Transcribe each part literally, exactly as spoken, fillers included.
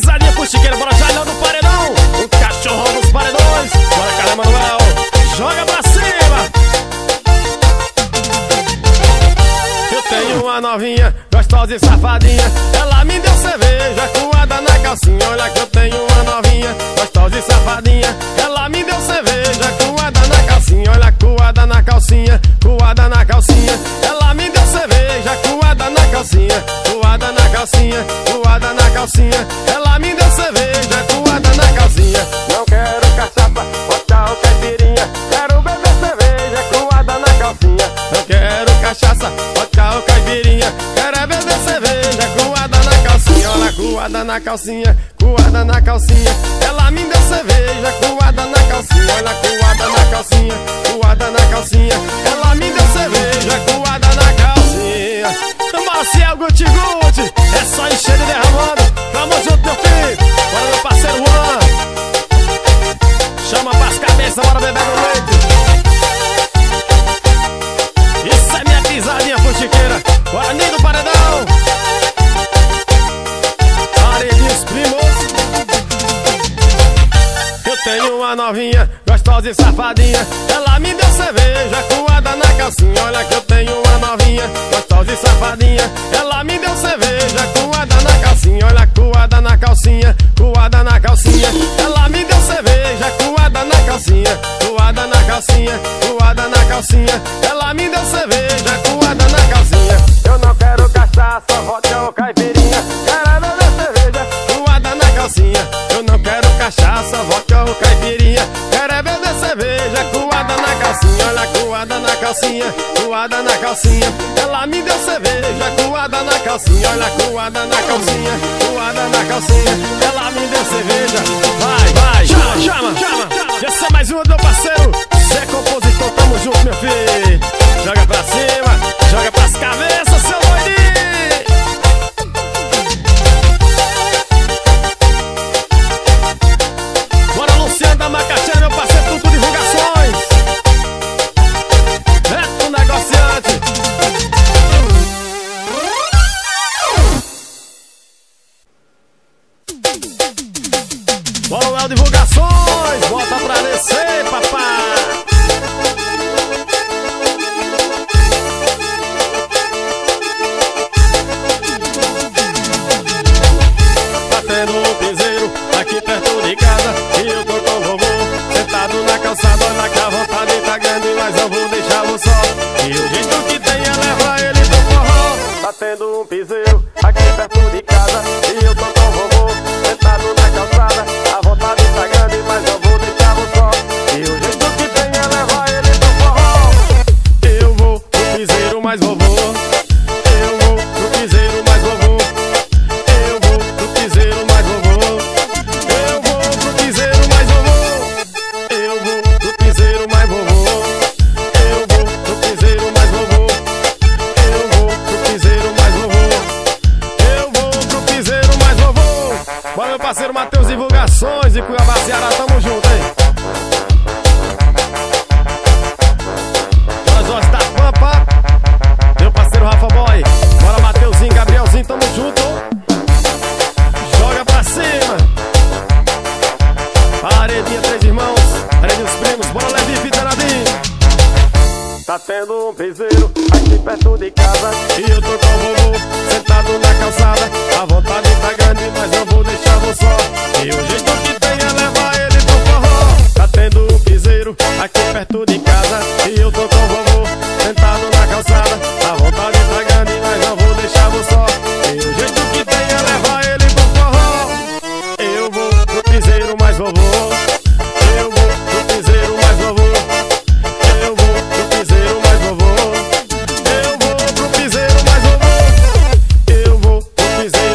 pisadinha com chiqueiro, bora já no paredão. O cachorro nos paredões, bora caramba, Manuel, joga pra cima. Eu tenho uma novinha, gostosa e safadinha, ela me deu cerveja coada na calcinha. Olha que eu tenho uma novinha, gostosa e safadinha, ela me deu cerveja coada na calcinha. Olha, coada na calcinha, coada na calcinha, ela me deu cerveja coada na calcinha. Coada na calcinha, coada na calcinha, ela me deu cerveja coada na calcinha. Não quero caçapa, botar o caipirinha, quero beber cerveja coada na calcinha. Não quero cachaça, botar o caipirinha, quero beber cerveja coada na calcinha. Olha, coada na calcinha, coada na calcinha, ela me deu cerveja coada na calcinha. Olha, coada na calcinha, coada na calcinha, ela me deu cerveja coada na calcinha. Marcial Guti Guti, é só encher e derramando. Tamo junto, meu filho, bora meu parceiro Juan. Chama pras cabeças, bora beber no leite. Isso é minha pisadinha fuxiqueira, bora nem do paredão. Arelinhos primos. Eu tenho uma novinha, gostosa e safadinha, ela me deu cerveja coada na calcinha. Olha que eu tenho uma novinha, gostosa e safadinha, ela me deu cerveja coada na calcinha. Olha, coada na calcinha, coada na calcinha, ela me deu cerveja coada na calcinha. Coada na calcinha, coada na calcinha, ela me deu cerveja coada na calcinha. Eu não quero cachaça, vodka ou caipirinha, quero beber cerveja coada na calcinha. Eu não quero cachaça, vodka ou caipirinha, quero beber cerveja coada na calcinha. Olha, coada na calcinha, coada na calcinha, ela me deu cerveja coada na calcinha. Olha, coada na calcinha, coada na calcinha, ela me deu cerveja. Vai, vai, chama, chama, chama. Essa é mais uma do meu parceiro Zé Compositor, tamo junto, meu filho. Joga pra cima, joga pras cabeças, seu doidinho. Luciano da Macageira, meu parceiro, tudo divulgações. É do negociante. Bora, Léo, divulgações. Bota pra descer, papai. Batendo um piseiro aqui perto de casa, e eu tô com o vovô sentado na calçada. Olha que a vontade tá grande, mas eu vou deixá-lo só, e o jeito que tem é levar ele pro forró. Batendo um piseiro aqui perto de casa, e eu tô com o vovô sentado na calçada. A vontade tá grande, mas eu vou deixá-lo só, e o jeito que tem é levar ele pro forró. Eu vou pro piseiro, mas vovô, eu vou pro piseiro, mas vovô, eu vou pro piseiro, mas vovô, eu vou pro piseiro, mas vovô, eu vou pro piseiro, mas vovô, eu vou pro piseiro, mas vovô, eu vou pro piseiro, mas vovô, eu vou pro piseiro, mas vovô. Bora, meu parceiro Matheus Divulgações e Cuiabá, Ceará, tamo junto, hein? Bora, Jorge da Pampa, meu parceiro Rafa Boy, bora Mateuzinho, Gabrielzinho, tamo junto. Joga pra cima, paredinha, três irmãos, paredinha dos primos, bora Levi, Vitor Nadim. Tá tendo um piseiro aqui perto de casa, e eu tô com o vovô sentado na calçada. A vontade tá grande, mas eu vou deixá-lo só, e o jeito que tem é levar ele pro forró. Tá tendo um piseiro aqui perto de casa, e eu tô com o vovô sentado na calçada. A vontade tá grande, mas eu vou deixá-lo só, e o jeito que tem é levar ele pro forró. Eu vou pro piseiro, mas vovô, eu vou pro piseiro, mas vovô, eu vou pro piseiro, mas vovô, eu vou pro piseiro, mas vovô, eu vou pro piseiro.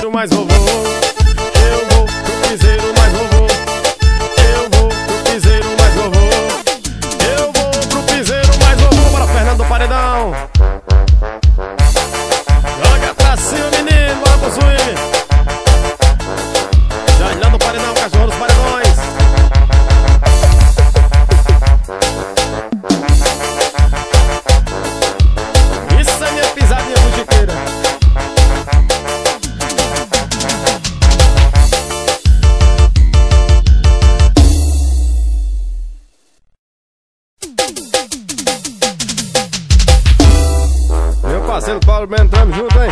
parceiro Paulo Bento, tamo junto, hein?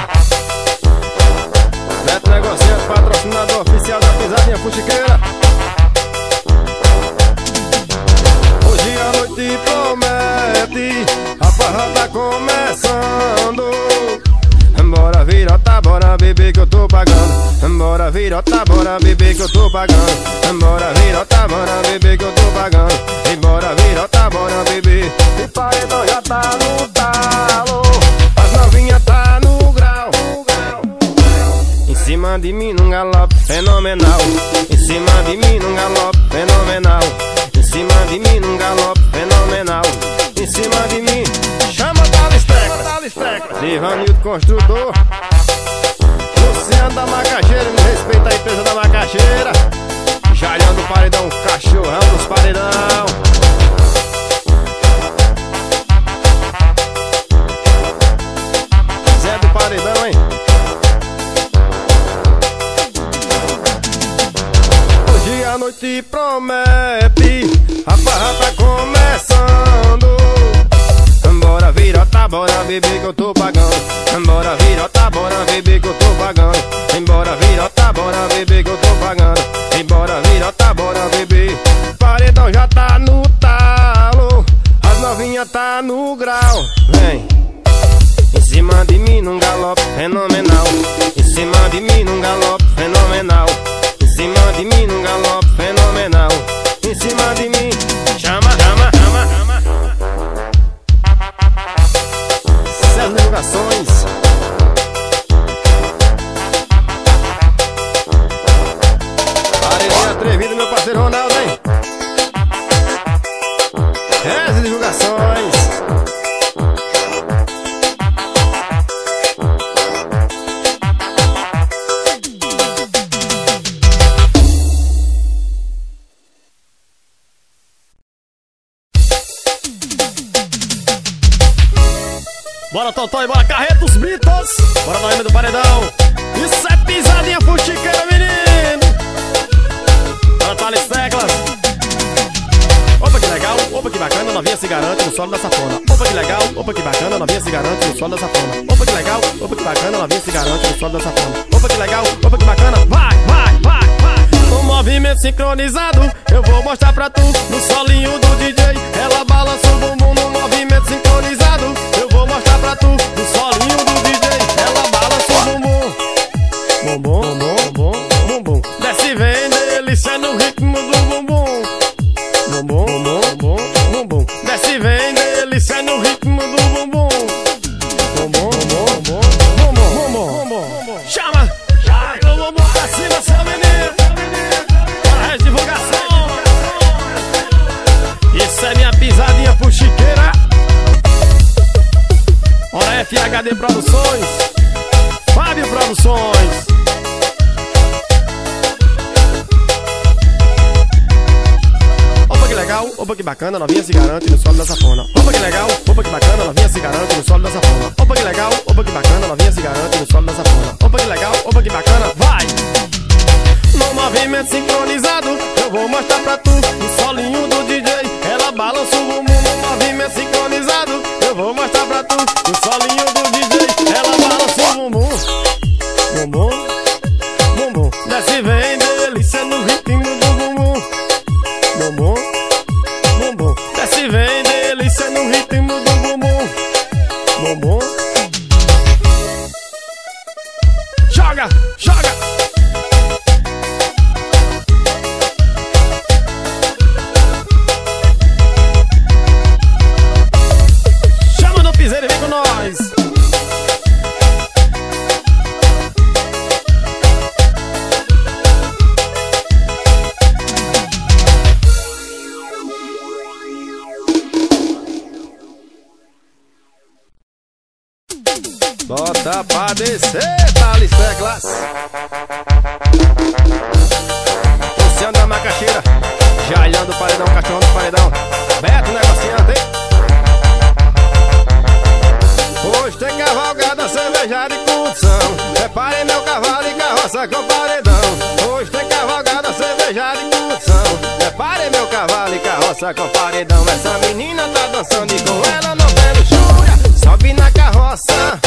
Neto Negociante, patrocinador oficial da pisadinha fuxiqueira. Hoje a noite promete, a farra tá começando. Bora virota, bora beber que eu tô pagando. Bora virota, bora beber que eu tô pagando. Bora virota, bora beber que eu tô pagando. E bora virota, bora beber. E paredão já tá no talo, as novinha tá no grau. Em cima de mim num galope fenomenal. Em cima de mim num galope fenomenal. Em cima de mim num galope fenomenal. Em cima de mim, chama Talisca, Ramiro Construtor, Luciano da Macageira, me respeita a empresa da Macageira. Jarião do Paredão, cachorrão dos Paredão. Zé do Paredão, hein? Hoje a noite promete, a barra tá começando. Bora virota, bora beber que eu tô pagando. Bora virota, bora beber que eu tô pagando. Embora virota, bora beber que eu tô pagando. Embora virota, bora beber. Paredão já tá no talo, as novinha tá no grau. Vem. Em cima de mim num galope fenomenal. Em cima de mim num galope fenomenal. Em cima de mim num galope fenomenal. Em cima de mim, chama, chama, chama, chama, chama. As divulgações. Parecia atrevido, meu parceiro Ronaldo, hein? As divulgações. Bora, Totó, e bora, carreta os Britos. Bora na rima do paredão. Isso é pisadinha fuxiqueira, menino. Bora, Thales Teclas. Opa, que legal, opa, que bacana, novinha se garante no solo da safona. Opa, que legal, opa, que bacana, novinha se garante no solo da safona. Opa, que legal, opa, que bacana, novinha se garante no solo da safona. Opa, que legal, opa, que bacana, vai, vai, vai, vai. Um movimento sincronizado, eu vou mostrar pra tu. No solinho do D J, ela balança o bumbum. No movimento sincronizado, eu vou mostrar pra tu, o solinho do D J, ela balança o bumbum. Bumbum, bumbum, bumbum, bumbum. Desce vem, delícia no ritmo do bumbum. Bumbum, bumbum, bumbum. Desce vem, delícia no ritmo do bumbum. Bumbum, bumbum, bumbum, bumbum. Chama, chama o bumbum pra cima, seu menino. Para a divulgação. Isso é minha pisadinha fuxiqueira. Hora F H D Produções, Fábio Produções. Opa que legal, opa que bacana, novinha se garante no solo da safona. Opa que legal, opa que bacana, novinha se garante no solo da safona. Opa que legal, opa que bacana, novinha se garante no solo da safona. Opa que legal, opa que bacana, vai! No movimento sincronizado, eu vou mostrar pra tu, o solinho do D J, ela balança o bumbum. No movimento sincronizado, eu vou mostrar pra tu, o solinho do D J, ela balança o bumbum. Bumbum, bumbum. Desce vem, delícia no ritmo do bumbum. Bumbum, bumbum. Desce vem, delícia no ritmo do bumbum. Bumbum. Joga, joga. Bota pra descer, Talisca Glass. Luciano da Macaxeira, Jailão do Paredão, Cachorro do Paredão, Beto Negociante, hein? Hoje tem cavalgada, cervejada e condução. Preparei meu cavalo e carroça com paredão. Hoje tem cavalgada, cervejada e condução. Preparei meu cavalo e carroça com paredão. Essa menina tá dançando e com ela não pega chura. Sobe na carroça,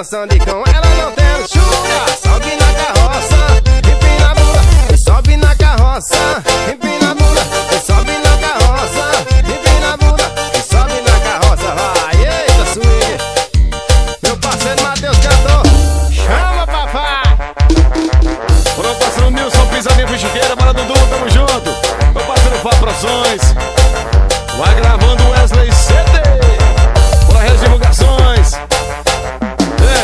dançando de cão. Ela não tem chuva, sobe na carroça, empina a bunda, e sobe na carroça, empina a bunda, e sobe na carroça, empina a bunda, e sobe na carroça. Vai, eita swing, meu parceiro Matheus cantou, chama papai. Meu parceiro Nilson pisa minha bichiqueira, bora Dudu, tamo junto. Meu parceiro Fábio Produções, vai gravando o Wesley C D. Matheus Divulgações. Ei.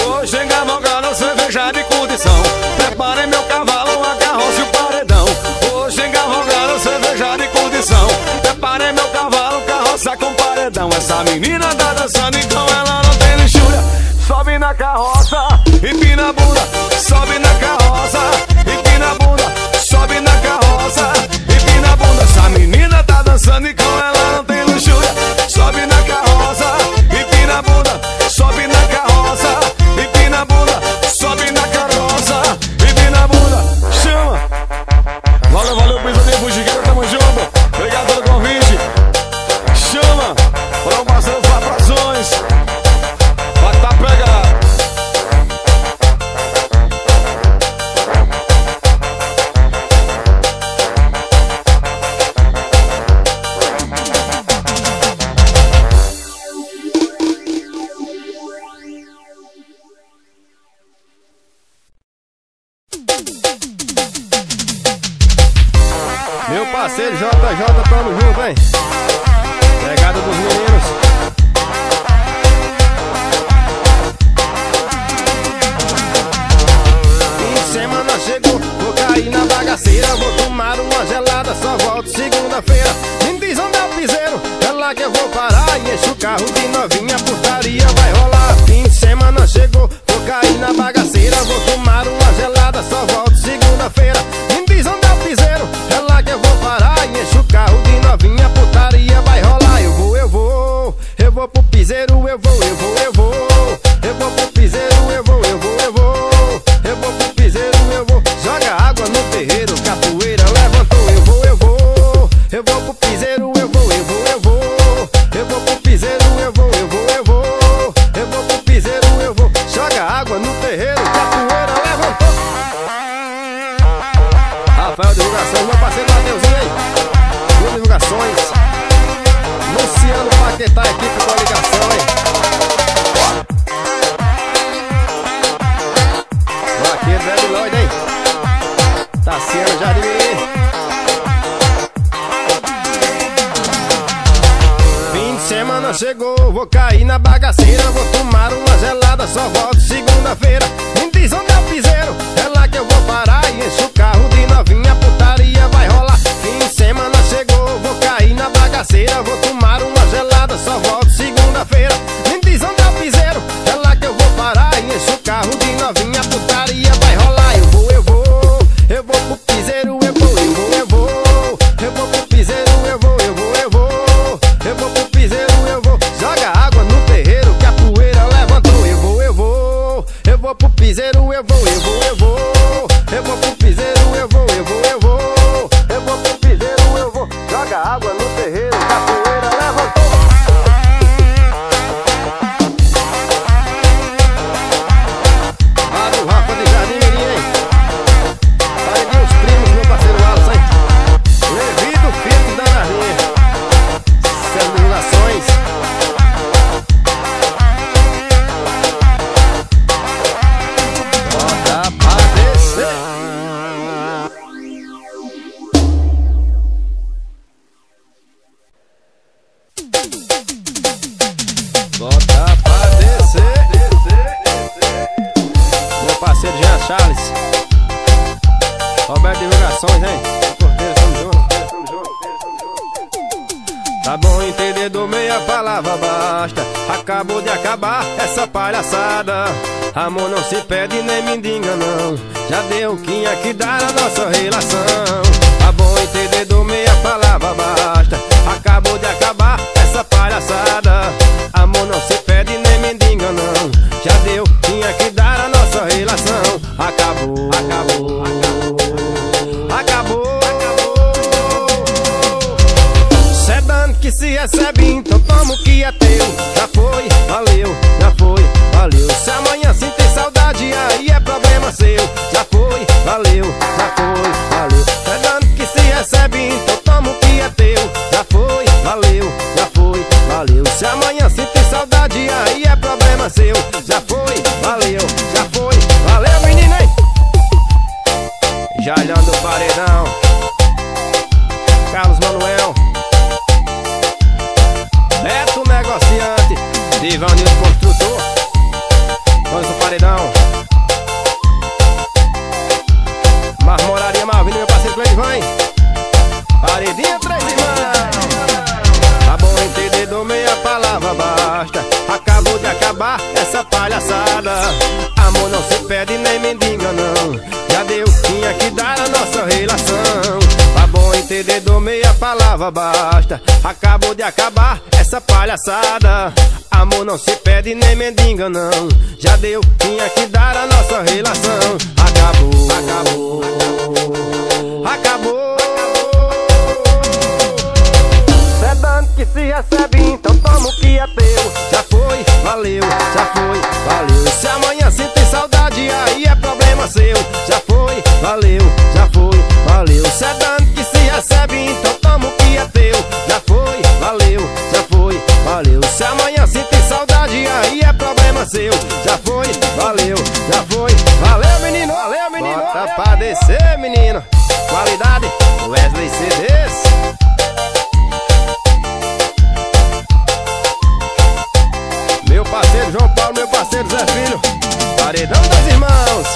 Hoje em Cavalgada, cerveja de condição. Preparem meu cavalo, a carroça e o paredão. Hoje em Cavalgada, cerveja de condição. Preparem meu cavalo, carroça com paredão. Essa menina tá dançando, então ela não tem lixúria. Sobe na carroça, empina a bunda. Sobe na carroça, empina a bunda, sobe na carroça, empina a bunda. Essa menina tá dançando e com ela não tem luxúria. Sobe na carroça, empina a bunda, sobe na carroça, empina a bunda, sobe na carroça, empina a bunda. Chama! Valeu, valeu, pisadinha fugiqueira, tamo junto. Obrigado pelo convite. Chama! Para o parceiro Fabrações. Vai tá pegado. Luciano Paquetá, equipe com a ligação, hein? Vaqueiro Zé Filho, hein? Taciana de Jardim Miri. Fim de semana chegou, vou cair na bagaceira. Vou tomar uma gelada, só volto segunda-feira. Me diz onde é o piseiro, é lá que eu vou parar. E encho o carro de novinha, putaria vai rolar. Fim de semana chegou, vou cair na bagaceira. Vou tomar uma gelada, só volto segunda-feira. Me diz onde é o piseiro, é lá que eu vou parar. E encho o carro de novinha, putaria vai rolar. Eu vou, eu vou, eu vou pro piseiro. Eu vou, eu vou, eu vou, eu vou pro piseiro. Eu vou, eu vou, eu vou, eu vou pro piseiro. Eu vou, joga água no terreiro que a poeira levantou. Eu vou, eu vou, eu vou pro piseiro. Eu vou, eu vou, eu vou, eu vou pro piseiro. Eu vou, eu vou, eu vou, eu vou pro piseiro. Eu vou, joga água no terreiro que a poeira levantou. Para o Rafa de Jardim Miri, hein? Para aqui os primos, meu parceiro Alisson, hein? Levido, filho da Narrinha. Celebrações. Bota pra descer. Bota pra descer, descer, descer. Meu parceiro Jean Charles, Roberto Divulgações, hein? Corteiro, tamo junto. Tá bom, entendedor, meia palavra basta. Acabou de acabar essa palhaçada. Amor não se pede nem mendiga não. Já deu o que ia que dar a nossa relação. Tá bom, entendedor, meia palavra basta. Acabou de acabar essa palhaçada. Amor não se pede nem mendiga não. Já deu, tinha que dar a nossa relação. Acabou, acabou, acabou, acabou, acabou, acabou. palhaçada. Amor não se pede nem mendiga não, já deu, tinha que dar a nossa relação. Pra bom entendedor meia palavra basta, acabou de acabar essa palhaçada. Amor não se pede nem mendiga não, já deu, tinha que dar a nossa relação. Acabou, acabou, acabou, acabou. É dando que se recebe, então toma o que é teu. Já foi, valeu, já foi, valeu. Se amanhã sentir saudade, aí é problema seu. Já foi, valeu, já foi, valeu. Se é dando que se recebe, então toma o que é teu. Já foi, valeu, já foi, valeu. Se amanhã sentir saudade, aí é problema seu. Já foi, valeu, já foi, valeu, menino, valeu, menino. Bota pra descer, menino. Qualidade, Wesley C D. Meu parceiro João Paulo, meu parceiro Zé Filho, paredão dos irmãos,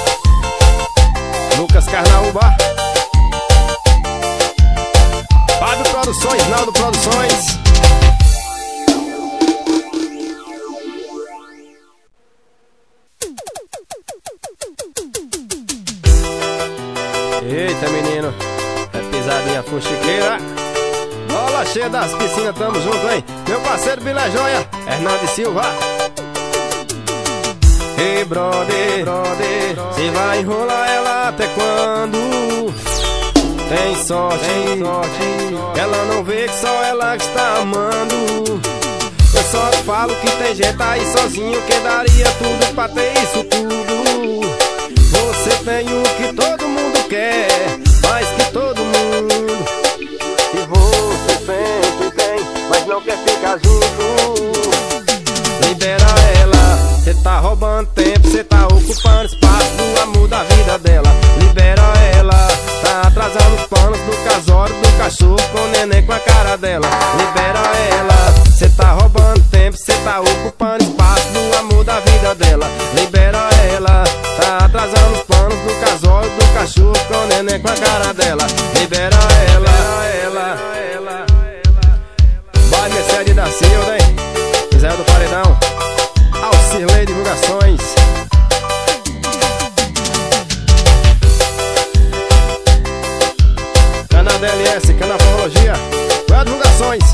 Lucas Carnaúba, Fábio Produções, Naldo Produções. Eita, menino, é pisadinha fuxiqueira. Bola cheia das piscinas, tamo junto, hein? Meu parceiro Vila Joia, Hernande Silva. Ei, brother, brother, você vai enrolar ela até quando? Tem sorte, tem sorte, ela não vê que só ela que está amando. Eu só falo que tem gente aí sozinho que daria tudo pra ter isso tudo. Você tem o que todo mundo quer, mais que todo mundo. Sempre tem, mas não quer ficar junto. Libera ela, cê tá roubando tempo, cê tá ocupando espaço do amor da vida dela. Libera ela, tá atrasando os panos do casório do cachorro com o neném com a cara dela. Libera ela, cê tá roubando tempo, cê tá ocupando espaço do amor da vida dela. Libera ela, tá atrasando os panos do casório do cachorro com o neném com a cara dela. Libera ela, ela. Mercedes da Silva, hein? Zé do Paredão, Oscillo Divulgações. CanabLS, Canaforologia, Wesley Divulgações,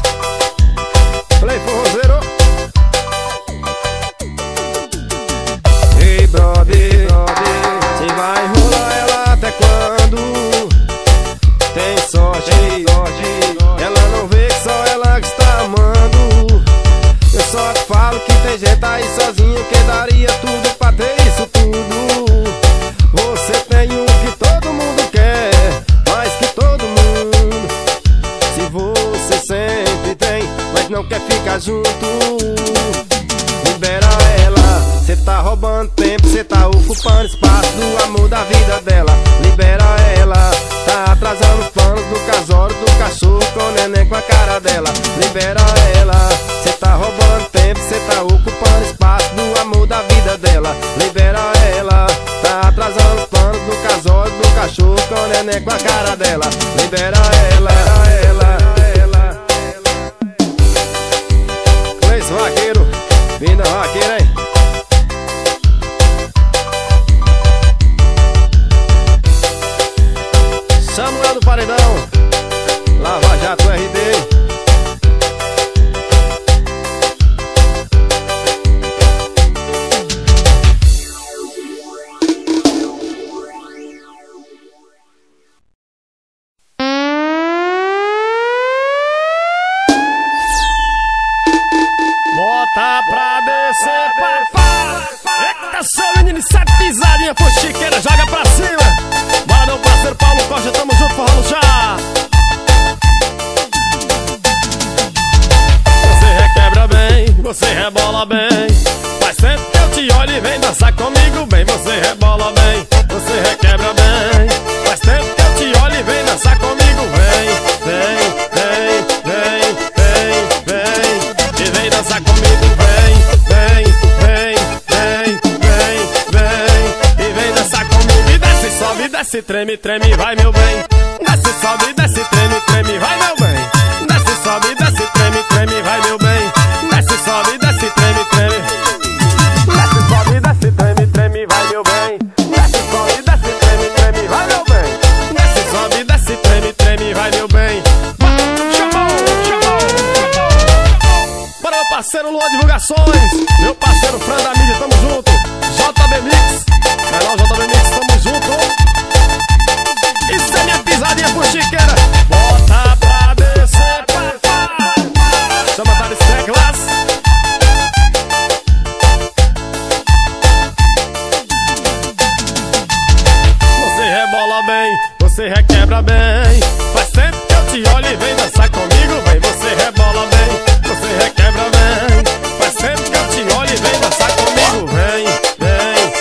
Play Forrozeiro. Ei, brother, você vai enrolar ela até quando? Tem sorte, tem sorte, ela não vê que só ela que está. Eu só falo que tem gente aí sozinho que daria tudo pra ter isso tudo. Você tem o que todo mundo quer, mais que todo mundo. Se você sempre tem, mas não quer ficar junto. Libera ela, cê tá roubando tempo, cê tá ocupando espaço do amor da vida dela. Libera ela, tá atrasando os planos do casório do cachorro com o neném com a cara dela. Libera ela, cê tá roubando tempo, cê tá ocupando espaço do amor da vida dela. Libera ela, tá atrasando os planos do casório do cachorro com o neném com a cara dela. Libera ela, ela, ela, ela. Leis vaqueiro, vinda vaqueira, hein? Samuel do Paredão, Lava Jato R D. Treme, treme, vai meu bem. Desce, sobe, desce, treme, treme, vai meu bem. Desce, sobe, desce, treme, treme, vai meu bem. Desce, sobe, desce, treme, treme. Desce, sobe, você requebra bem. Faz tempo que eu te olho e vem dançar comigo, vem, você rebola bem, você requebra bem. Faz tempo que eu te olho e vem dançar comigo, vem, vem,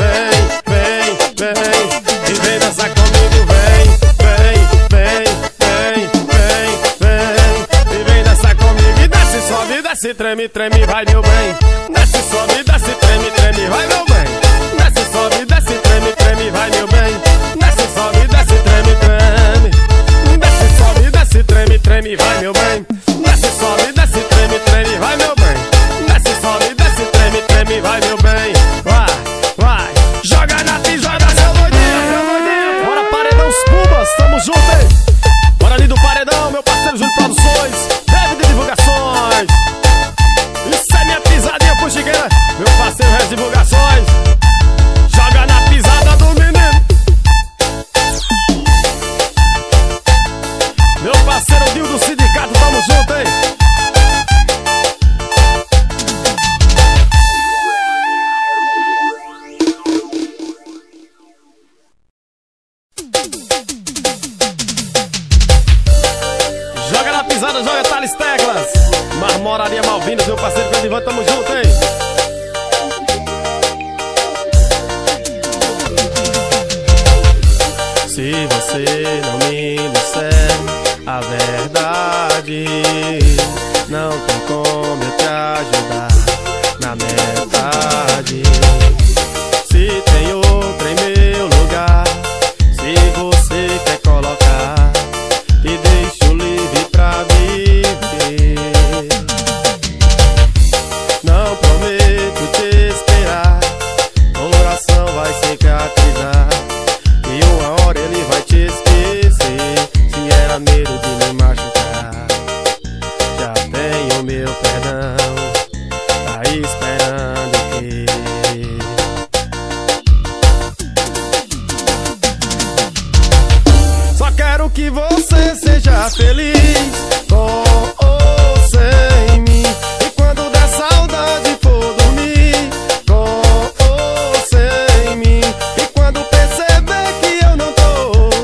vem, vem, vem, vem, e vem dançar comigo, vem, vem, vem, vem, vem, vem, e vem dançar comigo. E desce, sobe, desce, treme, treme, vai meu bem. Desce, sobe, desce, treme, treme, vai meu bem. Desce, sobe, desce, treme, treme, vai meu bem. Treme, treme, vai meu bem. Desce, sobe, desce, treme, treme, vai meu bem. Desce, sobe, desce, treme, treme, vai meu bem. Vai, vai, joga na pisada, seu doidinho. Bora paredão, os cubas, tamo junto, hein? Bora ali do paredão, meu parceiro João Produções, Matheus Divulgações. Isso é minha pisadinha pro Chigueira, meu parceiro Res Divulgações. Joga na pisada do menino, meu parceiro Dil do sindicato, tamo junto, hein? Joga na pisada, joga Talisca, teclas Marmoraria Malvinas, meu parceiro Candivan, tamo junto, hein? Se você não me disser a verdade, não tem como eu te ajudar na metade. Se tem outra em meu lugar, se você quer colocar, me deixo livre pra viver. Não prometo te esperar, coração vai cicatrizar. E uma hora ele vai te esquecer. Se era medo de me machucar, já tenho meu perdão, tá esperando que só quero que você seja feliz, com ou sem mim. E quando der saudade for dormir, com ou sem mim. E quando perceber apaixonar, bora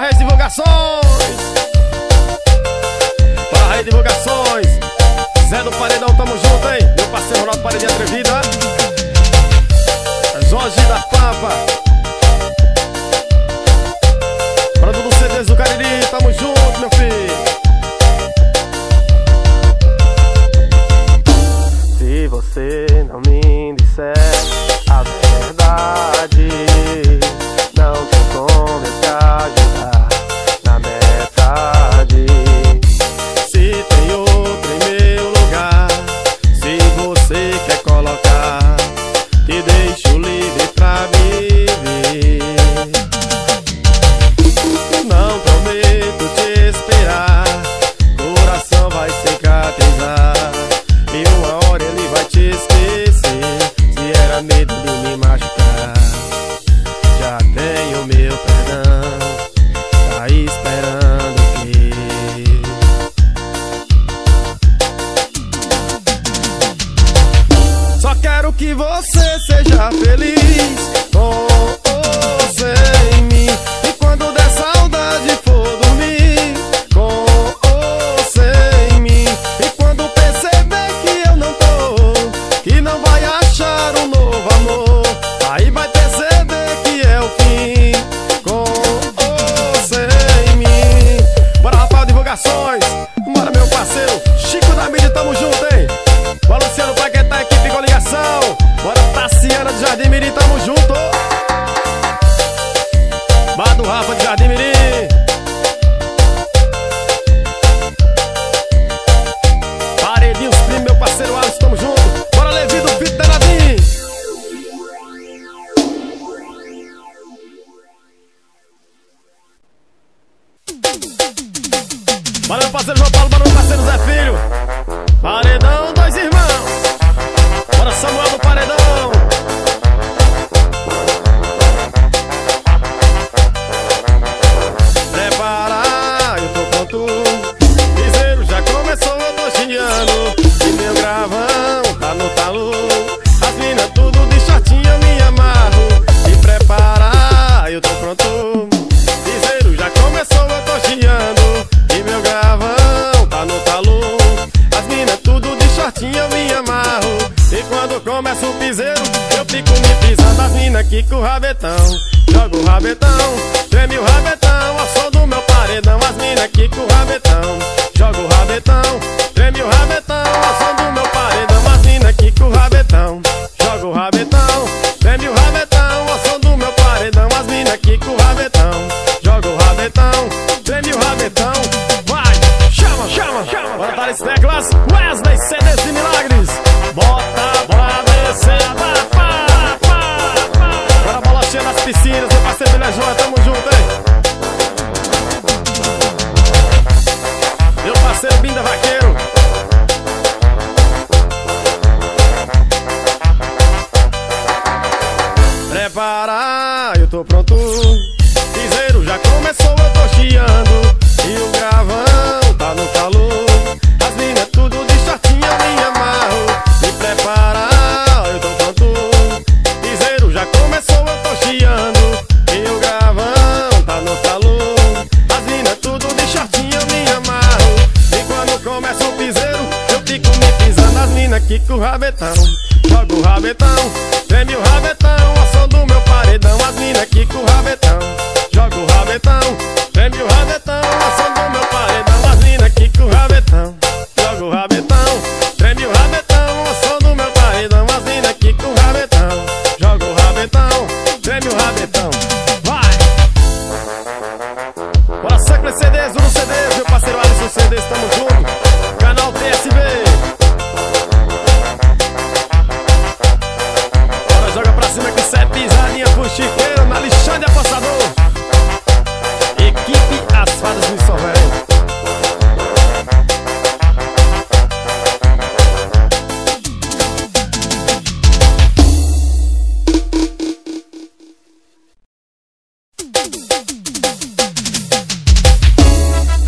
Rede Divulgações, bora Rede Divulgações, Zé do Paredão, tamo junto, hein? Meu parceiro Ronaldo Paredinha Atrevida, Jorge da Papa, Brando do C D do Cariri, tamo junto, meu filho. Se você não me disser a verdade, não tem como eu te ajudar na metade. Se tem outro em meu lugar, se você quer colocar, te deixo livre pra viver. Não prometo te esperar, coração vai cicatrizar. E uma hora ele vai te esquecer. Se era medo de me machucar, já tenho meu perdão, tá esperando que só quero que você seja feliz, com ou sem mim. E quando der saudade for dormir, com ou sem mim. E quando perceber que eu não tô, que não vai achar um novo amor, aí vai perceber que é o fim, com ou sem mim. Bora Rafael Divulgações, bora meu parceiro Chico da Miri, tamo junto, hein? Bora Luciano Paquetá, equipe com ligação. Bora Taciana de Jardim Miri, tamo junto. Bora do Rafa de Jardim Miri. Paredinho, os primos, meu parceiro Alisson, tamo junto. Bora Levi do Pito Danadinho. Bora meu parceiro João Paulo, bora meu parceiro Zé Filho. Paredão, dois irmãos. Bora Samuel do Paredão. Prepara, eu tô pronto. Piseiro já começou, eu tô aqui com o rabetão. Joga o rabetão, treme o rabetão, ao som do meu paredão. As mina aqui com o rabetão. Joga o rabetão, treme o rabetão, ao som do meu paredão. As mina aqui com o rabetão. Joga o rabetão, treme o rabetão, ao som do meu paredão. As mina aqui com o rabetão. Joga o rabetão, treme o rabetão. Vai, chama, chama, chama. Bora para esse teclas, Wesley C D de Milagres. Bota, bora descer, pá, pá, pá, pá. Bora bola cheia nas piscinas, meu parceiro Vila Joia, tamo junto, hein? Meu parceiro Binda Vaqueiro. Prepara, eu tô pronto. Piseiro já começou, eu tô chiando. E o gravão tá no calor. As minas tudo de shortinha, eu me amarro. Me prepara, eu tô pronto. Piseiro já começou, eu tô chiando. E o gravão tá no calor. As minas tudo de shortinha, eu me amarro. E quando começa o piseiro, eu fico me pisando. As minas aqui com o rabetão. Joga o rabetão, treme o rabetão, ao som do meu paredão. As mina aqui com o rabetão. Joga o rabetão, treme o rabetão, ao som do meu paredão. As mina aqui com o rabetão. Joga o rabetão, treme o rabetão, ao som do meu paredão. As mina aqui com o rabetão. Joga o rabetão, treme o rabetão. Vai! Bora sacra C Ds, um C Ds, meu parceiro Alisson C Ds, tamo junto. Canal T S B. Que cê é pisadinha pro chiqueiro, na Alexandre Apostador. Equipe As Fadas do Insolvente.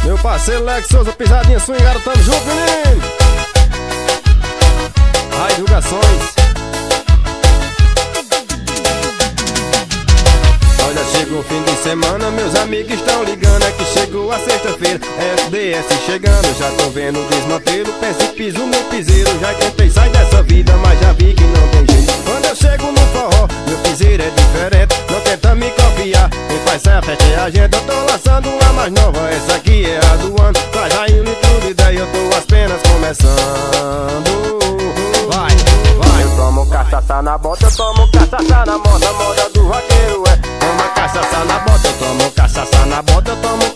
Meu parceiro Lex Souza, pisadinha swingada, tamo junto, menino. Ai, divulgações. Olha, chegou o fim de semana, meus amigos estão ligando. É que chegou a sexta-feira, F D S chegando. Já tô vendo o desmantelo, penso e piso no piseiro. Já tentei sair dessa vida, mas já vi que não tem jeito. Quando eu chego no forró, meu piseiro é diferente. Não tenta me copiar, quem faz a festa é a gente. Eu tô lançando uma mais nova, essa aqui é a do ano. Tá já indo tudo e daí eu tô apenas começando. Vai, vai. Eu tomo cachaça na bota, eu tomo cachaça na moda. Moda do vaqueiro é... Toma cachaça na bota, eu tomo cachaça na bota, eu tomo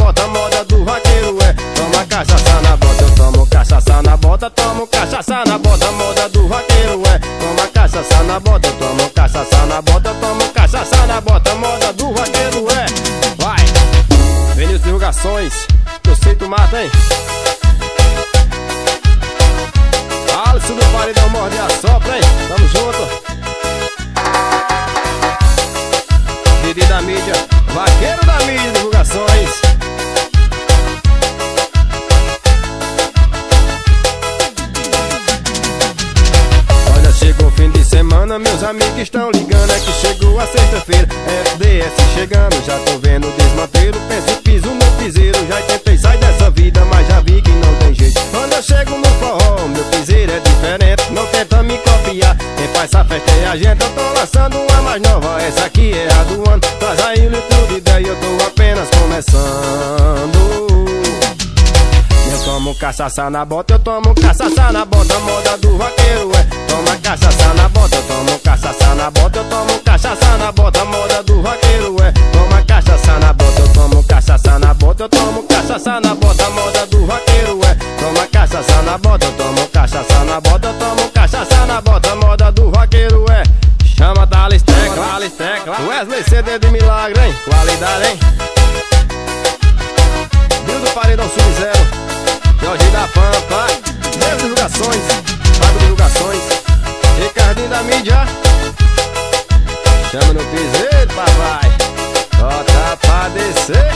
cachaça na bota, moda do vaqueiro é. Toma cachaça na bota, eu tomo cachaça na bota, tomo cachaça na bota, moda do vaqueiro é. Toma cachaça na bota, eu tomo cachaça na bota, tomo cachaça na bota, moda do vaqueiro é. Vai! Vem as divulgações, eu sei tomar, hein? Alisson do paredão, morde e assopra, hein? Tamo junto! Da mídia, vaqueiro da mídia, divulgações. Olha, chegou o fim de semana, meus amigos estão ligando. É que chegou a sexta-feira, F D S chegando. Já tô vendo o desmantelo, penso e piso no piseiro. Já tentei sair dessa vida, mas já vi que não tem jeito. Quando eu chego no forró, meu piseiro é diferente. Não tenta me copiar, quem faz a festa é a gente. Eu tô lançando uma mais nova, essa aqui é a do ano. Tá saindo tudo e daí eu tô apenas começando. Eu tomo cachaça na bota, eu tomo cachaça na bota, moda do vaqueiro é. Toma cachaça na bota, eu tomo cachaça na bota, eu tomo cachaça na bota, moda do vaqueiro é. Toma cachaça na bota, eu tomo cachaça na bota, eu tomo cachaça na bota, moda do vaqueiro é. Toma cachaça na bota, eu tomo cachaça na bota, eu tomo cachaça na bota, moda do vaqueiro é. Chama Talisca, Wesley C D de Milagre, hein? Qualidade, hein? Deus do paredão sub-zero. Jorge da Pampa, Matheus Divulgações, Fábio Produções, Ricardinho da mídia. Chama no piseiro, papai. Bota pra descer.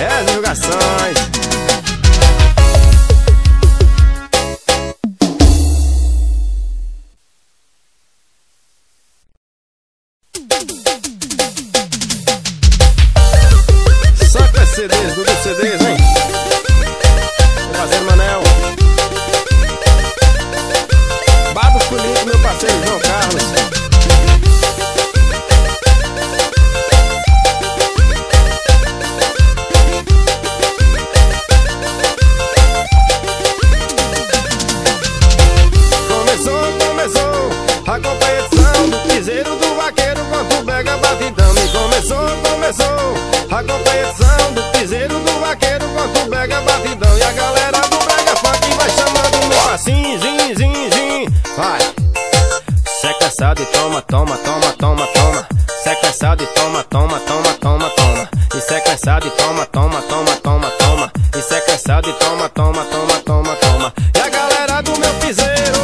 É as divulgações. João Paulo, razão do piseiro, do vaqueiro, quanto brega batidão. E a galera do brega funk vai chamando meu assim, zin, zin, zin. Vai, cê é cansado e toma, toma, toma, toma, toma. Cê é cansado e toma, toma, toma, toma, toma. E cê é cansado e toma, toma, toma, toma, toma. E cê é cansado e toma, toma, toma, toma, toma. E a galera do meu piseiro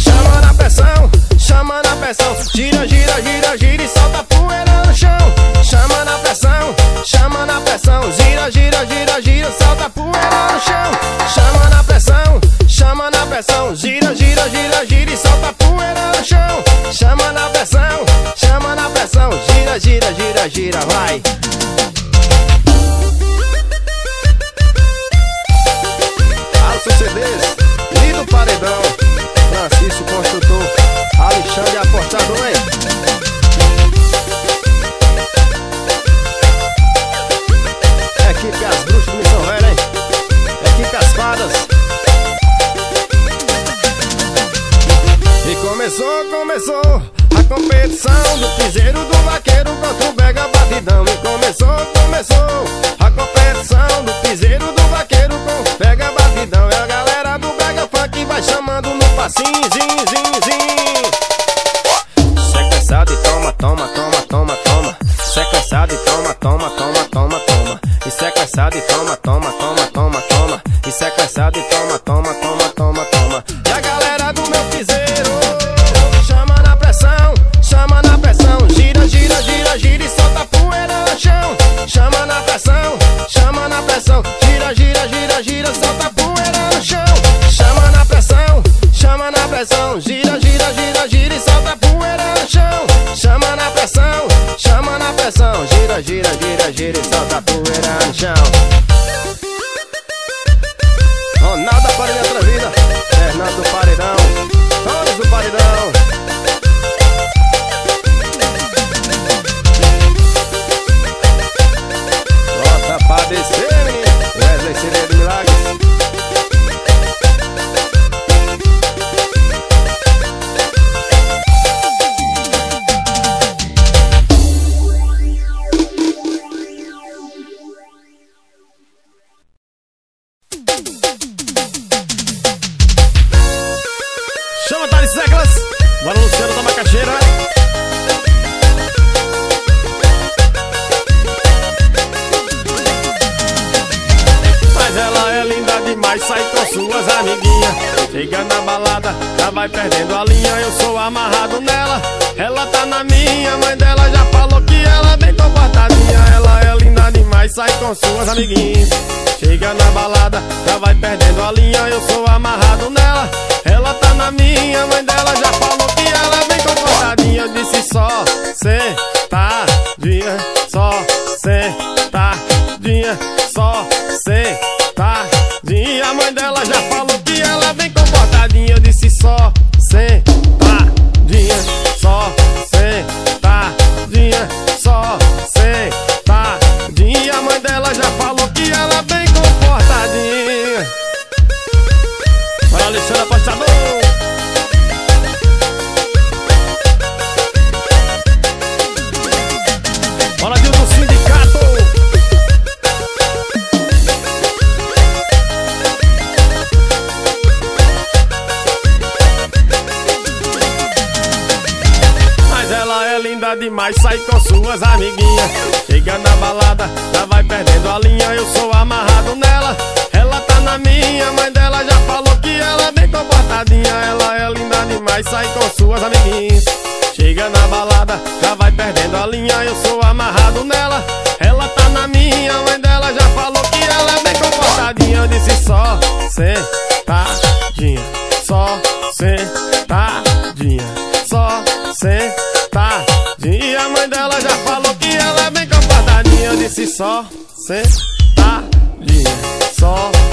chama na pressão, chama na pressão. Gira, gira, gira, gira e solta poeira no chão. Chama na pressão, chama na pressão. Gira, gira, gira, gira, solta poeira no chão. Chama na pressão, chama na pressão. Gira, gira, gira, gira e solta poeira no chão. Chama na pressão, chama na pressão. Gira, gira, gira, gira, vai. Alto C Ds, lindo paredão. Francisco Construtor, Alexandre Aportador, hein? Equipe as bruxas do Missão Velha, hein? Equipe as fadas. E começou, começou a competição do piseiro, do vaqueiro contra o brega batidão. E começou, começou a competição do piseiro, do vaqueiro com o brega batidão. E a galera do brega funk vai chamando no passinho, zin, zin, zin. Cê é cansado e toma, toma, toma, toma, toma. Cê é cansado e toma, toma, toma, toma, toma. Isso é cansado e toma, toma, toma, toma, toma. Isso é cansado e toma, toma, toma, toma, toma. E a galera do meu piseiro chama na pressão, chama na pressão. Gira, gira, gira, gira e solta poeira no chão. Chama na pressão, chama na pressão. Gira, gira, gira, gira, solta poeira no chão. Chama na pressão, chama na pressão. Gira, gira, gira, gira e solta poeira no chão. Chama na pressão, chama na pressão. Gira, gira, gira, gira e solta poeira no chão. Ronaldo aparelho outra vida, Hernando do paredão, todos do paredão. Bota pra descer, menino, Wesley C D do milagre. Chega na balada, já vai perdendo a linha. Eu sou amarrado nela, ela tá na minha. A mãe dela já falou que ela é bem comportadinha. Ela é linda demais, sai com suas amiguinhas. Chega na balada, já vai perdendo a linha. Eu sou amarrado nela, ela tá na minha. A mãe dela já falou que ela é bem comportadinha. Eu disse só sentadinha, só sentadinha, só sentadinha. A mãe dela já falou que ela vem comportadinha, eu disse só sentadinha, só sentadinha, só sentadinha. A mãe dela já falou que ela vem comportadinha. Olha, Alexandre Apostador. Olha, Deus do sindicato. Demais, sai com suas amiguinhas. Chega na balada, já vai perdendo a linha. Eu sou amarrado nela, ela tá na minha. Mãe dela já falou que ela é bem comportadinha. Ela é linda demais, sai com suas amiguinhas. Chega na balada, já vai perdendo a linha. Eu sou amarrado nela, ela tá na minha. Mãe dela já falou que ela é bem comportadinha. Eu disse só sentadinha, só sentadinha, só sentadinha. E a mãe dela já falou que ela é bem comportadinha. Eu disse só sentadinha, só